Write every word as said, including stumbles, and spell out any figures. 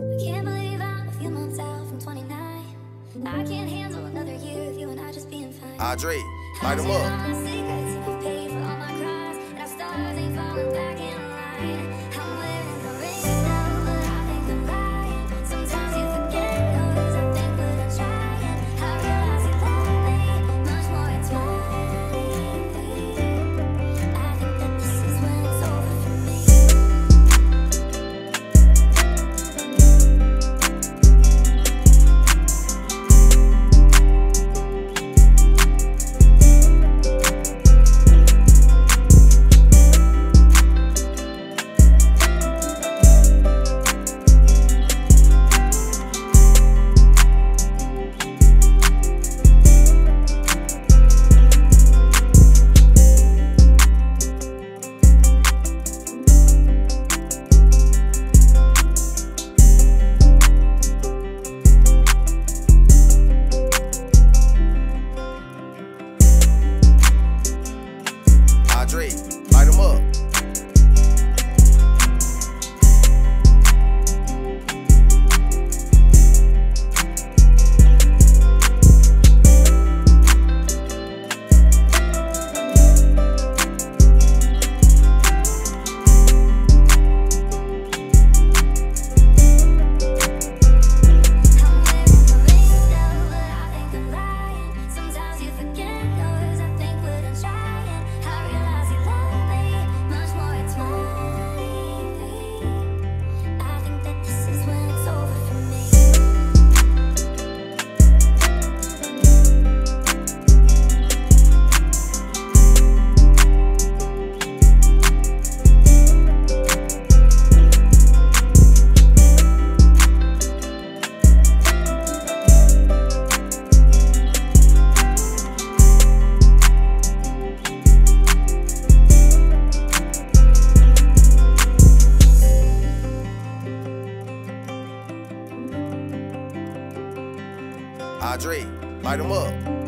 I can't believe I'm a few months out from twenty-nine. I can't handle another year with you and I just being fine. Adre, light them up. I'll pay for all my cries, and our stars ain't falling back in line. I'm wearing the rain now, but I think I'm lying. Sometimes you forget, cause I think what I'm trying. I realize you love me much more than twenty. I think that this is when it's over for me. Adre, light them up. Adre, light them up.